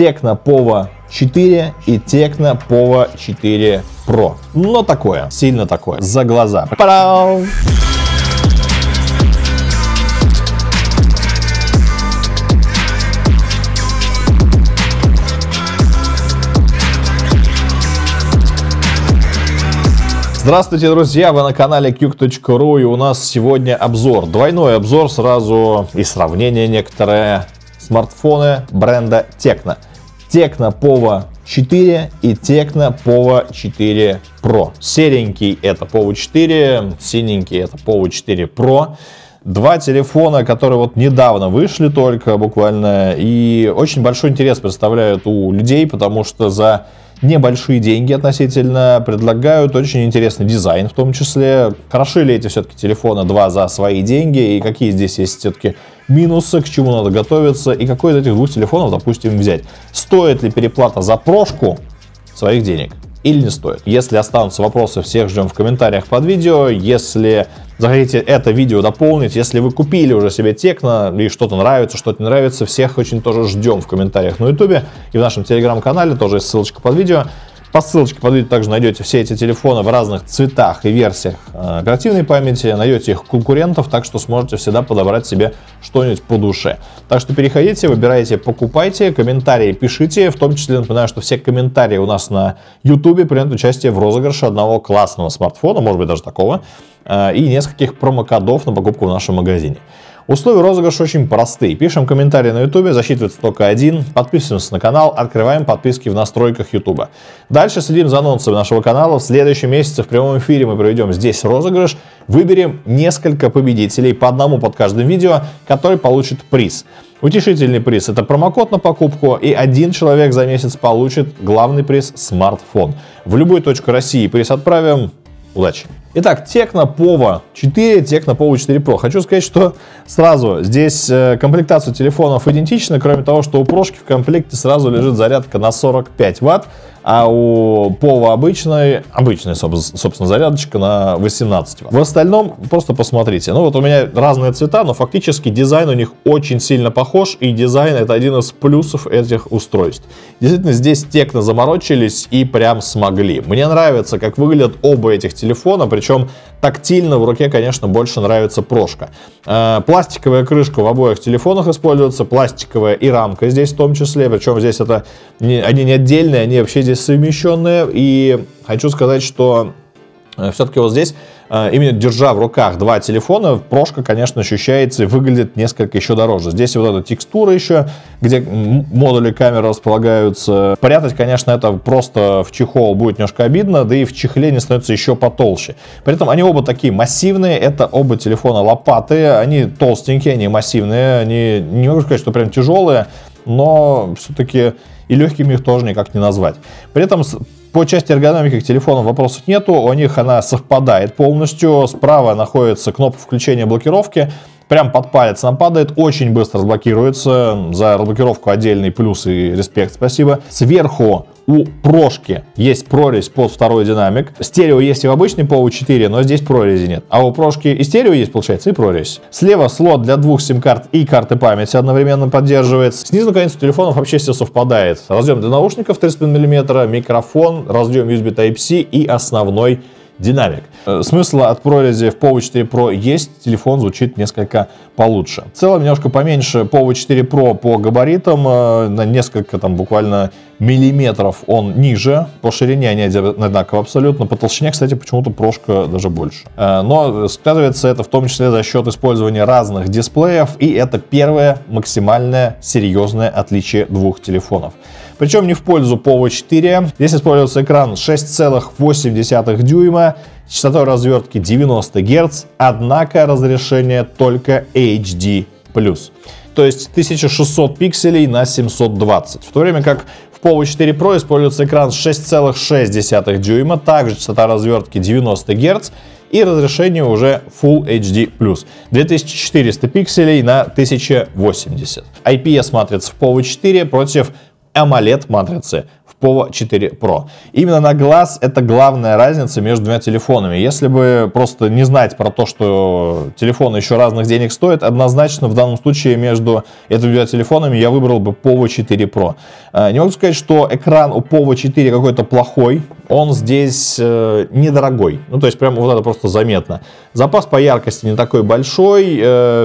Tecno POVA 4 и Tecno POVA 4 Pro. Но такое, сильно такое, за глаза. Парау! Здравствуйте, друзья! Вы на канале quke.ru, и у нас сегодня обзор. Двойной обзор сразу и сравнение некоторые смартфоны бренда Tecno. Tecno POVA 4 и Tecno POVA 4 Pro. Серенький это POVA 4, синенький это POVA 4 Pro. Два телефона, которые вот недавно вышли только буквально, и очень большой интерес представляют у людей, потому что за небольшие деньги относительно предлагают очень интересный дизайн, в том числе. Хороши ли эти все-таки телефоны два за свои деньги, и какие здесь есть все-таки минусы, к чему надо готовиться, и какой из этих двух телефонов, допустим, взять? Стоит ли переплата за прошку своих денег или не стоит? Если останутся вопросы, всех ждем в комментариях под видео. Если захотите это видео дополнить, если вы купили уже себе Tecno и что-то нравится, что-то не нравится, всех очень тоже ждем в комментариях на ютубе и в нашем телеграм-канале, тоже есть ссылочка под видео. По ссылочке под видео также найдете все эти телефоны в разных цветах и версиях оперативной памяти, найдете их конкурентов, так что сможете всегда подобрать себе что-нибудь по душе. Так что переходите, выбирайте, покупайте, комментарии пишите, в том числе напоминаю, что все комментарии у нас на YouTube примут участие в розыгрыше одного классного смартфона, может быть даже такого, и нескольких промокодов на покупку в нашем магазине. Условия розыгрыша очень простые. Пишем комментарии на YouTube, засчитывается только один. Подписываемся на канал, открываем подписки в настройках YouTube. Дальше следим за анонсами нашего канала. В следующем месяце в прямом эфире мы проведем здесь розыгрыш. Выберем несколько победителей, по одному под каждым видео, который получит приз. Утешительный приз – это промокод на покупку, и один человек за месяц получит главный приз – смартфон. В любую точку России приз отправим. Удачи! Итак, Tecno POVA 4, Tecno POVA 4 Pro. Хочу сказать, что сразу здесь комплектация телефонов идентична, кроме того, что у прошки в комплекте сразу лежит зарядка на 45 Вт, а у POVA обычная, собственно, зарядочка на 18 Вт. В остальном просто посмотрите. Ну вот у меня разные цвета, но фактически дизайн у них очень сильно похож, и дизайн это один из плюсов этих устройств. Действительно, здесь Tecno заморочились и прям смогли. Мне нравится, как выглядят оба этих телефона, причем тактильно в руке, конечно, больше нравится прошка. Пластиковая крышка в обоих телефонах используется, пластиковая и рамка здесь в том числе, причем здесь это они не отдельные, они вообще здесь совмещенные. И хочу сказать, что все-таки вот здесь, именно держа в руках два телефона, прошка, конечно, ощущается и выглядит несколько еще дороже. Здесь вот эта текстура еще, где модули камеры располагаются. Прятать, конечно, это просто в чехол будет немножко обидно, да и в чехле они становятся еще потолще. При этом они оба такие массивные, это оба телефона лопаты, они толстенькие, они массивные, они, не могу сказать, что прям тяжелые, но все-таки и легкими их тоже никак не назвать. При этом по части эргономики к телефону вопросов нету, у них она совпадает полностью. Справа находится кнопка включения блокировки, прям под палец нам падает, очень быстро разблокируется. За разблокировку отдельный плюс и респект, спасибо. Сверху у прошки есть прорезь под второй динамик. Стерео есть и в обычной POVA 4, но здесь прорези нет. А у прошки и стерео есть, получается, и прорезь. Слева слот для двух сим-карт и карты памяти одновременно поддерживается. Снизу, наконец, у телефонов вообще все совпадает. Разъем для наушников 3,5 мм, микрофон, разъем USB Type-C и основной динамик. Смысла от прорези в POVA 4 Pro есть, телефон звучит несколько получше. В целом немножко поменьше POVA 4 Pro по габаритам, на несколько там буквально миллиметров он ниже, по ширине они одинаково абсолютно, по толщине, кстати, почему-то прошка даже больше. Но сказывается это в том числе за счет использования разных дисплеев, и это первое максимальное серьезное отличие двух телефонов. Причем не в пользу POVA 4. Здесь используется экран 6,8 дюйма, с частотой развертки 90 Гц, однако разрешение только HD+. То есть 1600 пикселей на 720. В то время как в POVA 4 Pro используется экран 6,6 дюйма, также частота развертки 90 Гц и разрешение уже Full HD+. 2400 пикселей на 1080. IPS матрица в POVA 4 против AMOLED матрицы в POVA 4 Pro. Именно на глаз это главная разница между двумя телефонами. Если бы просто не знать про то, что телефоны еще разных денег стоят, однозначно в данном случае между этими двумя телефонами я выбрал бы POVA 4 Pro. Не могу сказать, что экран у POVA 4 какой-то плохой, он здесь недорогой. Ну, то есть прямо вот это просто заметно. Запас по яркости не такой большой.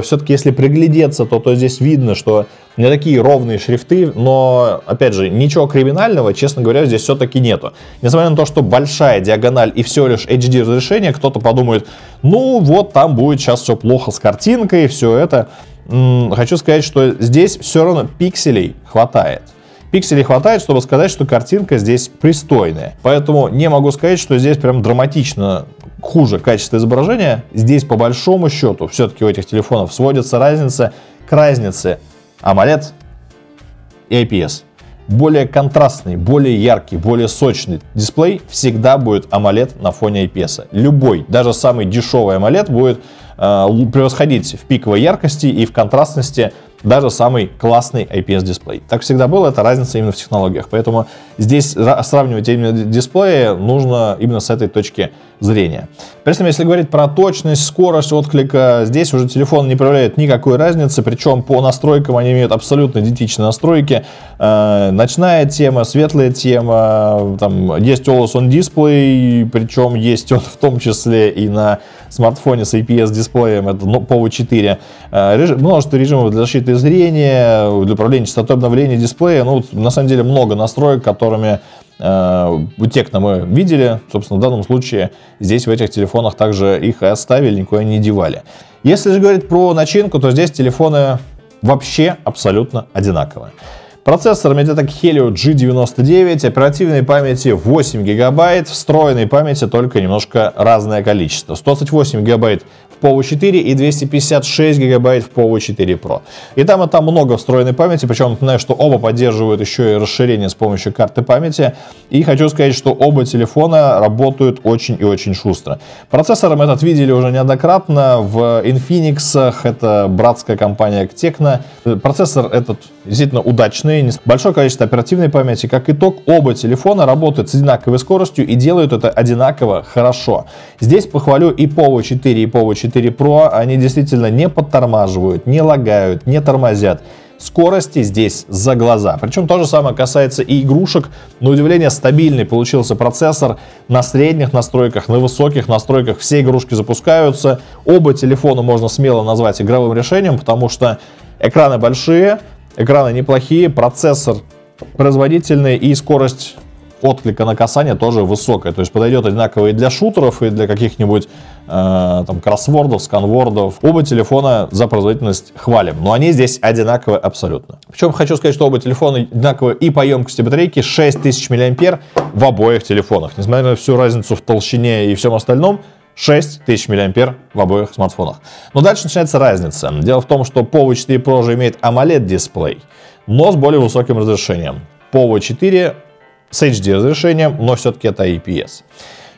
Все-таки если приглядеться, то здесь видно, что не такие ровные шрифты, но, опять же, ничего криминального, честно говоря, здесь все-таки нету. Несмотря на то, что большая диагональ и всего лишь HD разрешение, кто-то подумает, ну вот там будет сейчас все плохо с картинкой и все это. Хочу сказать, что здесь все равно пикселей хватает. Пикселей хватает, чтобы сказать, что картинка здесь пристойная. Поэтому не могу сказать, что здесь прям драматично хуже качество изображения. Здесь по большому счету все-таки у этих телефонов сводится разница к разнице AMOLED и IPS. Более контрастный, более яркий, более сочный дисплей всегда будет AMOLED на фоне IPS. Любой, даже самый дешевый AMOLED будет превосходить в пиковой яркости и в контрастности даже самый классный IPS дисплей. Так всегда было, это разница именно в технологиях. Поэтому здесь сравнивать именно дисплеи нужно именно с этой точки зрения. При этом, если говорить про точность, скорость отклика, здесь уже телефон не проявляет никакой разницы. Причем по настройкам они имеют абсолютно идентичные настройки. Ночная тема, светлая тема, там есть always-on дисплей, причем есть он в том числе и на смартфоне с IPS дисплеем, это POVA 4. Множество режимов для защиты зрения, управление частотой обновления дисплея. Ну, на самом деле много настроек, которыми у Tecno мы видели. Собственно, в данном случае здесь в этих телефонах также их оставили, никуда не девали. Если же говорить про начинку, то здесь телефоны вообще абсолютно одинаковые. Процессор MediaTek Helio G99, оперативной памяти 8 гигабайт, встроенной памяти только немножко разное количество. 128 гигабайт в POVA 4 и 256 гигабайт в POVA 4 Pro. И там много встроенной памяти, причем напоминаю, что оба поддерживают еще и расширение с помощью карты памяти. И хочу сказать, что оба телефона работают очень и очень шустро. Процессором этот видели уже неоднократно в Infinix, это братская компания к Tecno. Процессор этот действительно удачный. Большое количество оперативной памяти. Как итог, оба телефона работают с одинаковой скоростью и делают это одинаково хорошо. Здесь похвалю и POVA 4, и POVA 4 Pro. Они действительно не подтормаживают, не лагают, не тормозят. Скорости здесь за глаза. Причем то же самое касается и игрушек. На удивление, стабильный получился процессор. На средних настройках, на высоких настройках все игрушки запускаются. Оба телефона можно смело назвать игровым решением, потому что экраны большие, экраны неплохие, процессор производительный и скорость отклика на касание тоже высокая. То есть подойдет одинаково и для шутеров, и для каких-нибудь там кроссвордов, сканвордов. Оба телефона за производительность хвалим, но они здесь одинаковы абсолютно. Причем хочу сказать, что оба телефона одинаковы и по емкости батарейки, 6000 мА в обоих телефонах. Несмотря на всю разницу в толщине и всем остальном, 6000 мА в обоих смартфонах. Но дальше начинается разница. Дело в том, что POVA 4 Pro же имеет AMOLED-дисплей, но с более высоким разрешением. POVA 4 с HD-разрешением, но все-таки это IPS.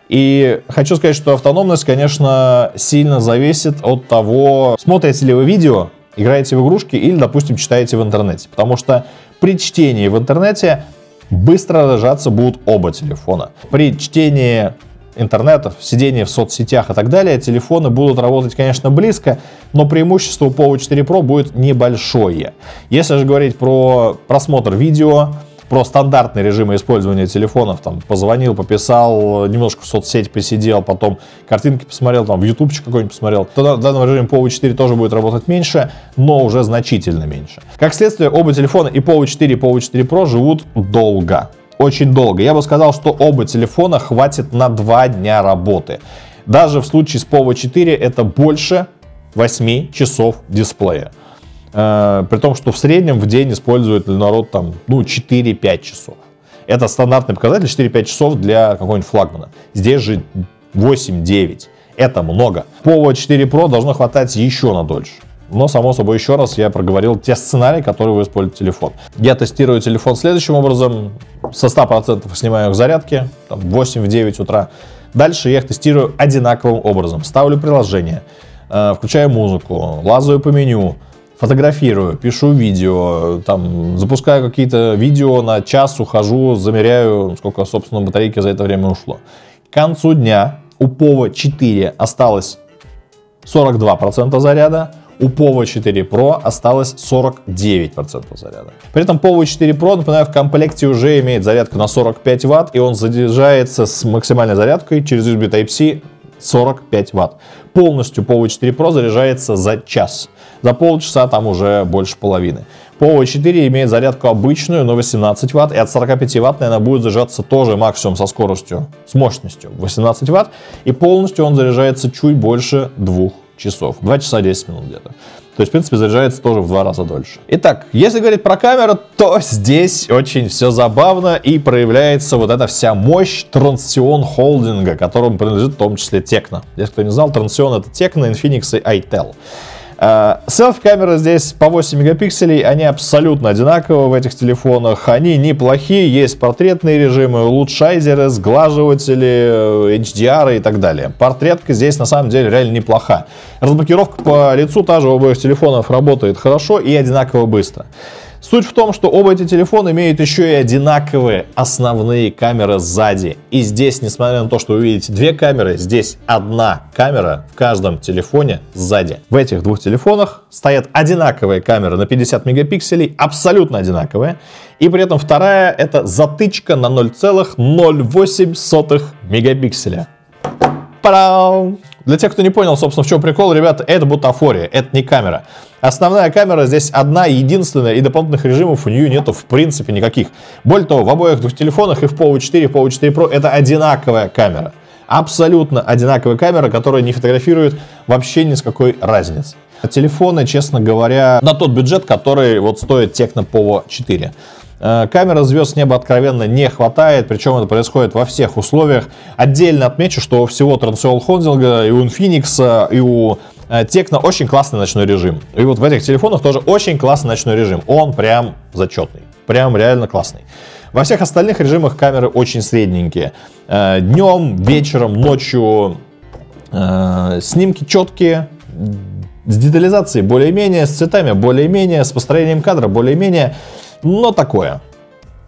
И хочу сказать, что автономность, конечно, сильно зависит от того, смотрите ли вы видео, играете в игрушки или, допустим, читаете в интернете. Потому что при чтении в интернете быстро разряжаться будут оба телефона. При чтении интернетов, сидения в соцсетях и так далее, телефоны будут работать, конечно, близко, но преимущество у POVA 4 Pro будет небольшое. Если же говорить про просмотр видео, про стандартные режимы использования телефонов, там, позвонил, пописал, немножко в соцсети посидел, потом картинки посмотрел, там, в ютубчик какой-нибудь посмотрел, то в данном режиме POVA 4 тоже будет работать меньше, но уже значительно меньше. Как следствие, оба телефона, и POVA 4, и POVA 4 Pro, живут долго. Очень долго. Я бы сказал, что оба телефона хватит на 2 дня работы. Даже в случае с POVA 4 это больше 8 часов дисплея. При том, что в среднем в день использует народ там, ну, 4-5 часов. Это стандартный показатель 4-5 часов для какого-нибудь флагмана. Здесь же 8-9. Это много. POVA 4 Pro должно хватать еще на дольше. Но, само собой, еще раз я проговорил те сценарии, которые вы используете телефон. Я тестирую телефон следующим образом. Со 100% снимаю их зарядки, там, 8-9 утра. Дальше я их тестирую одинаковым образом. Ставлю приложение, включаю музыку, лазаю по меню, фотографирую, пишу видео, там, запускаю какие-то видео, на час ухожу, замеряю, сколько, собственно, батарейки за это время ушло. К концу дня у POVA 4 осталось 42% заряда, у POVA 4 Pro осталось 49% заряда. При этом POVA 4 Pro, напоминаю, в комплекте уже имеет зарядку на 45 Вт, и он заряжается с максимальной зарядкой через USB Type-C 45 Вт. Полностью POVA 4 Pro заряжается за час. За полчаса там уже больше половины. POVA 4 имеет зарядку обычную, но 18 Вт. И от 45 Вт, наверное, будет заряжаться тоже максимум со скоростью, с мощностью 18 Вт. И полностью он заряжается чуть больше 2 часов. 2 часа 10 минут где-то. То есть, в принципе, заряжается тоже в 2 раза дольше. Итак, если говорить про камеру, то здесь очень все забавно и проявляется вот эта вся мощь Transsion холдинга, которому принадлежит в том числе Tecno. Если кто не знал, Transsion — это Tecno, Infinix и Itel. Селфи-камеры здесь по 8 мегапикселей, они абсолютно одинаковы в этих телефонах, они неплохие, есть портретные режимы, улучшайзеры, сглаживатели, HDR и так далее. Портретка здесь на самом деле реально неплоха. Разблокировка по лицу та же у обоих телефонов работает хорошо и одинаково быстро. Суть в том, что оба эти телефона имеют еще и одинаковые основные камеры сзади. И здесь, несмотря на то, что вы видите две камеры, здесь одна камера в каждом телефоне сзади. В этих двух телефонах стоят одинаковые камеры на 50 мегапикселей, абсолютно одинаковые. И при этом вторая — это затычка на 0,08 мегапикселя. Па-дам! Для тех, кто не понял, собственно, в чем прикол, ребята, это бутафория, это не камера. Основная камера здесь одна, единственная, и дополнительных режимов у нее нету в принципе никаких. Более того, в обоих двух телефонах, и в POVA 4, и в POVA 4 Pro, это одинаковая камера. Абсолютно одинаковая камера, которая не фотографирует вообще ни с какой разницы. Телефоны, честно говоря, на тот бюджет, который вот стоит Tecno POVA 4. Камера звезд с неба откровенно не хватает, причем это происходит во всех условиях. Отдельно отмечу, что у всего Transsion холдинга, и у Infinix, и у Tecno очень классный ночной режим. И вот в этих телефонах тоже очень классный ночной режим. Он прям зачетный, прям реально классный. Во всех остальных режимах камеры очень средненькие. Днем, вечером, ночью снимки четкие. С детализацией более-менее, с цветами более-менее, с построением кадра более-менее. Но такое.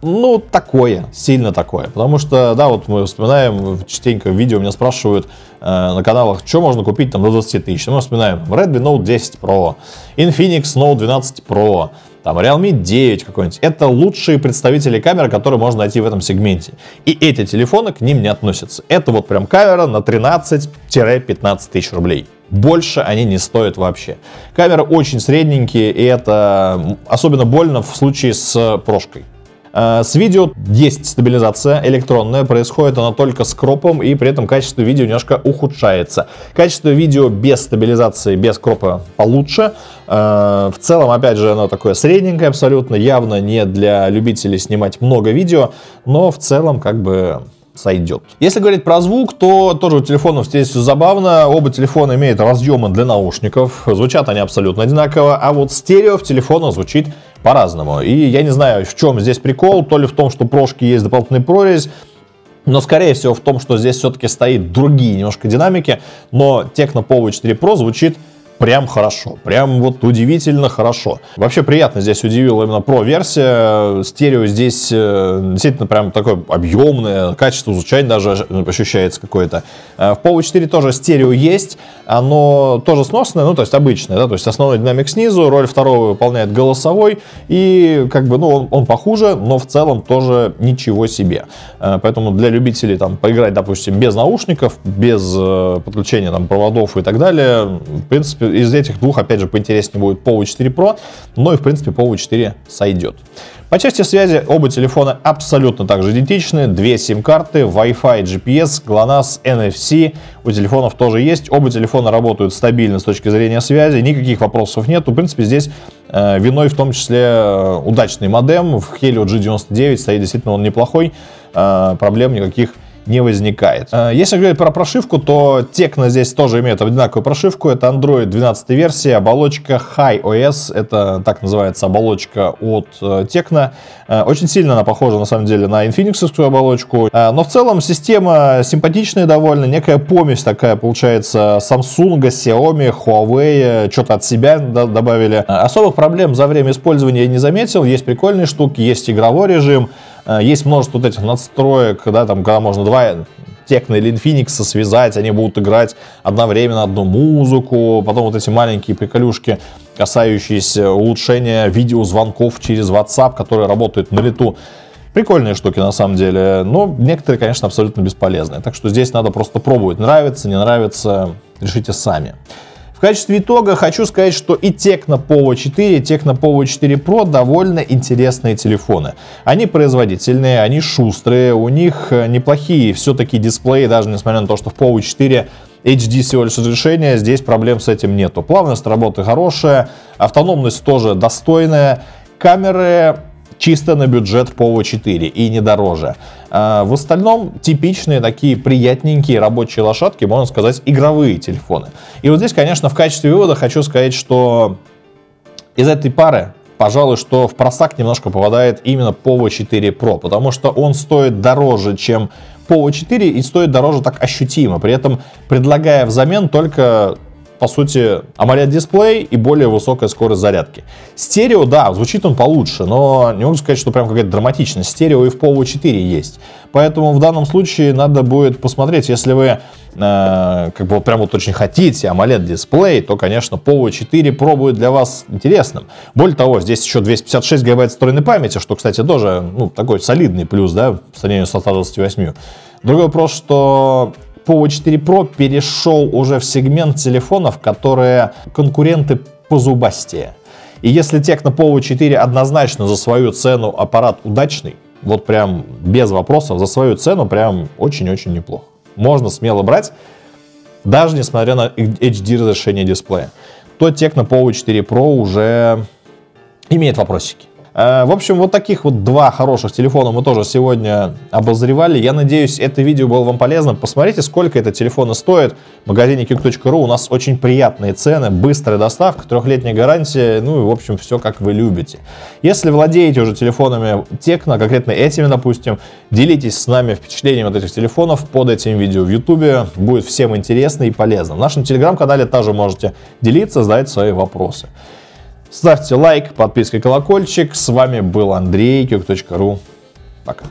Ну, такое. Сильно такое. Потому что, да, вот мы вспоминаем, частенько в видео меня спрашивают на каналах, что можно купить там до 20 тысяч. Мы вспоминаем Redmi Note 10 Pro, Infinix Note 12 Pro, там Realme 9 какой-нибудь. Это лучшие представители камеры, которые можно найти в этом сегменте. И эти телефоны к ним не относятся. Это вот прям камера на 13-15 тысяч рублей. Больше они не стоят вообще. Камеры очень средненькие, и это особенно больно в случае с прошкой. С видео есть стабилизация электронная, происходит она только с кропом, и при этом качество видео немножко ухудшается. Качество видео без стабилизации, без кропа получше. В целом, опять же, оно такое средненькое абсолютно, явно не для любителей снимать много видео, но в целом как бы... сойдет. Если говорить про звук, то тоже у телефонов здесь все забавно. Оба телефона имеют разъемы для наушников. Звучат они абсолютно одинаково, а вот стерео в телефонах звучит по-разному. И я не знаю, в чем здесь прикол. То ли в том, что прошки есть дополнительная прорезь, но, скорее всего, в том, что здесь все-таки стоит другие немножко динамики. Но Tecno POVA 4 Pro звучит прям хорошо, прям вот удивительно хорошо. Вообще приятно здесь удивила именно Pro-версия. Стерео здесь действительно прям такое объемное, качество звучания даже ощущается какое-то. В POVA 4 тоже стерео есть, оно тоже сносное, ну то есть обычное, да, то есть основной динамик снизу, роль второго выполняет голосовой, и как бы, ну, он похуже, но в целом тоже ничего себе. Поэтому для любителей там поиграть, допустим, без наушников, без подключения там проводов и так далее, в принципе, из этих двух, опять же, поинтереснее будет POVA 4 Pro, но и, в принципе, POVA 4 сойдет. По части связи оба телефона абсолютно также идентичны. Две сим-карты, Wi-Fi, GPS, GLONASS, NFC у телефонов тоже есть. Оба телефона работают стабильно с точки зрения связи, никаких вопросов нет. В принципе, здесь виной в том числе удачный модем. В Helio G99 стоит действительно он неплохой, проблем никаких не возникает. Если говорить про прошивку, то Tecno здесь тоже имеет одинаковую прошивку. Это Android 12 версия, оболочка HiOS, это так называется оболочка от Tecno. Очень сильно она похожа на самом деле на инфиниксовскую оболочку. Но в целом система симпатичная довольно, некая помесь такая получается Samsung, Xiaomi, Huawei, что-то от себя добавили. Особых проблем за время использования я не заметил, есть прикольные штуки, есть игровой режим, есть множество вот этих настроек, да, там, когда можно два Tecno или Infinix связать, они будут играть одновременно одну музыку, потом вот эти маленькие приколюшки, касающиеся улучшения видеозвонков через WhatsApp, которые работают на лету. Прикольные штуки на самом деле, но некоторые, конечно, абсолютно бесполезные. Так что здесь надо просто пробовать, нравится, не нравится, решите сами. В качестве итога хочу сказать, что и Tecno POVA 4, и Tecno POVA 4 Pro довольно интересные телефоны. Они производительные, они шустрые, у них неплохие все-таки дисплеи, даже несмотря на то, что в POVA 4 HD всего лишь разрешение, здесь проблем с этим нету. Плавность работы хорошая, автономность тоже достойная, камеры чисто на бюджет POVA 4 и не дороже. В остальном типичные такие приятненькие рабочие лошадки, можно сказать, игровые телефоны. И вот здесь, конечно, в качестве вывода хочу сказать, что из этой пары, пожалуй, что в просак немножко попадает именно POVA 4 Pro, потому что он стоит дороже, чем POVA 4 и стоит дороже так ощутимо, при этом предлагая взамен только, по сути, AMOLED-дисплей и более высокая скорость зарядки. Стерео, да, звучит он получше, но не могу сказать, что прям какая-то драматичность. Стерео и в POVA 4 есть. Поэтому в данном случае надо будет посмотреть, если вы как бы прям вот очень хотите AMOLED-дисплей, то, конечно, POVA 4 Pro будет для вас интересным. Более того, здесь еще 256 гигабайт встроенной памяти, что, кстати, тоже, ну, такой солидный плюс, да, по сравнению с 128. Другой вопрос, что POVA 4 Pro перешел уже в сегмент телефонов, которые конкуренты позубастее. И если Tecno POVA 4 однозначно за свою цену аппарат удачный, вот прям без вопросов, за свою цену прям очень-очень неплохо. Можно смело брать, даже несмотря на HD разрешение дисплея. То Tecno POVA 4 Pro уже имеет вопросики. В общем, вот таких вот два хороших телефона мы тоже сегодня обозревали. Я надеюсь, это видео было вам полезным. Посмотрите, сколько это телефоны стоит. В магазине quke.ru у нас очень приятные цены, быстрая доставка, трехлетняя гарантия. Ну и, в общем, все как вы любите. Если владеете уже телефонами Tecno, конкретно этими, допустим, делитесь с нами впечатлениями от этих телефонов под этим видео в YouTube. Будет всем интересно и полезно. В нашем телеграм-канале тоже можете делиться, задать свои вопросы. Ставьте лайк, подписка, колокольчик. С вами был Андрей, quke.ru. Пока.